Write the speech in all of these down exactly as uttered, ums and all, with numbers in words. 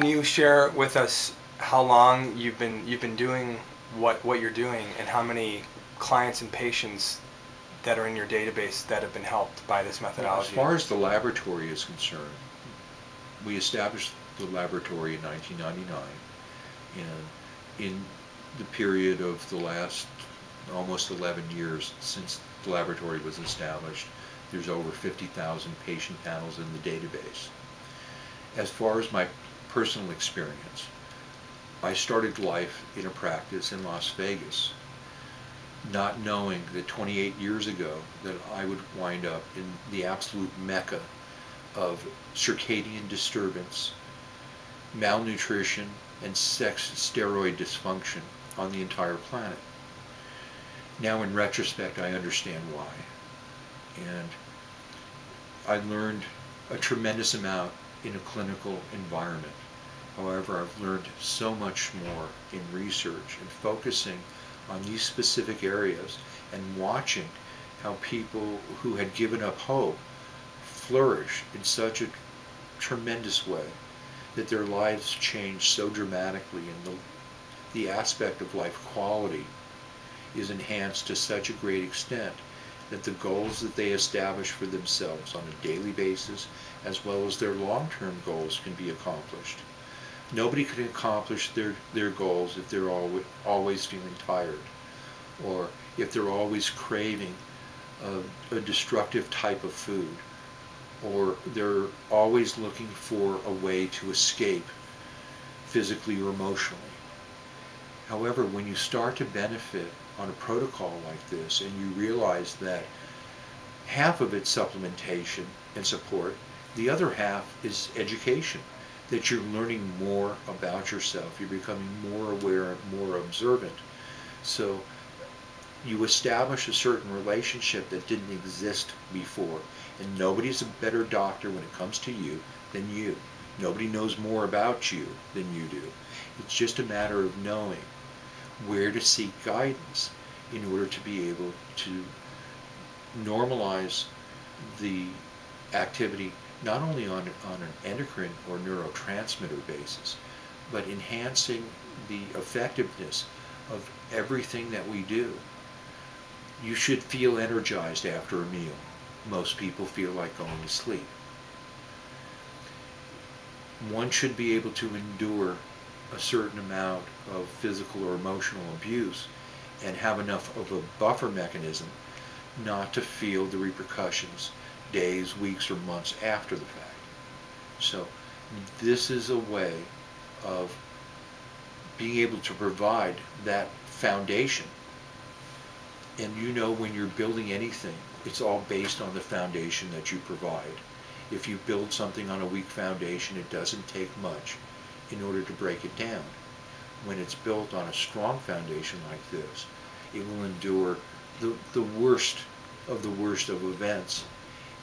Can you share with us how long you've been you've been doing what what you're doing, and how many clients and patients that are in your database that have been helped by this methodology? As far as the laboratory is concerned, we established the laboratory in nineteen ninety-nine, and in the period of the last almost eleven years since the laboratory was established, there's over fifty thousand patient panels in the database. As far as my personal experience, I started life in a practice in Las Vegas, not knowing that twenty-eight years ago that I would wind up in the absolute mecca of circadian disturbance, malnutrition, and sex steroid dysfunction on the entire planet. Now in retrospect, I understand why. And I learned a tremendous amount in a clinical environment. However, I've learned so much more in research and focusing on these specific areas and watching how people who had given up hope flourish in such a tremendous way that their lives change so dramatically, and the, the aspect of life quality is enhanced to such a great extent that the goals that they establish for themselves on a daily basis, as well as their long-term goals, can be accomplished. Nobody can accomplish their, their goals if they're always, always feeling tired, or if they're always craving a, a destructive type of food, or they're always looking for a way to escape physically or emotionally. However, when you start to benefit on a protocol like this, and you realize that half of it's supplementation and support, the other half is education, that you're learning more about yourself, you're becoming more aware, more observant. So you establish a certain relationship that didn't exist before, and nobody's a better doctor when it comes to you than you. Nobody knows more about you than you do. It's just a matter of knowing where to seek guidance in order to be able to normalize the activity, not only on, on an endocrine or neurotransmitter basis, but enhancing the effectiveness of everything that we do. You should feel energized after a meal. Most people feel like going to sleep. One should be able to endure a certain amount of physical or emotional abuse and have enough of a buffer mechanism not to feel the repercussions days, weeks, or months after the fact. So this is a way of being able to provide that foundation. And you know, when you're building anything, it's all based on the foundation that you provide. If you build something on a weak foundation, it doesn't take much in order to break it down. When it's built on a strong foundation like this, it will endure the, the worst of the worst of events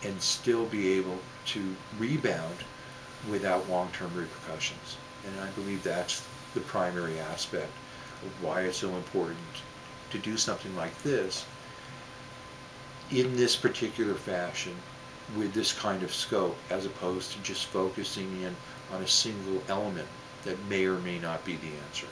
and still be able to rebound without long-term repercussions. And I believe that's the primary aspect of why it's so important to do something like this in this particular fashion, with this kind of scope, as opposed to just focusing in on a single element that may or may not be the answer.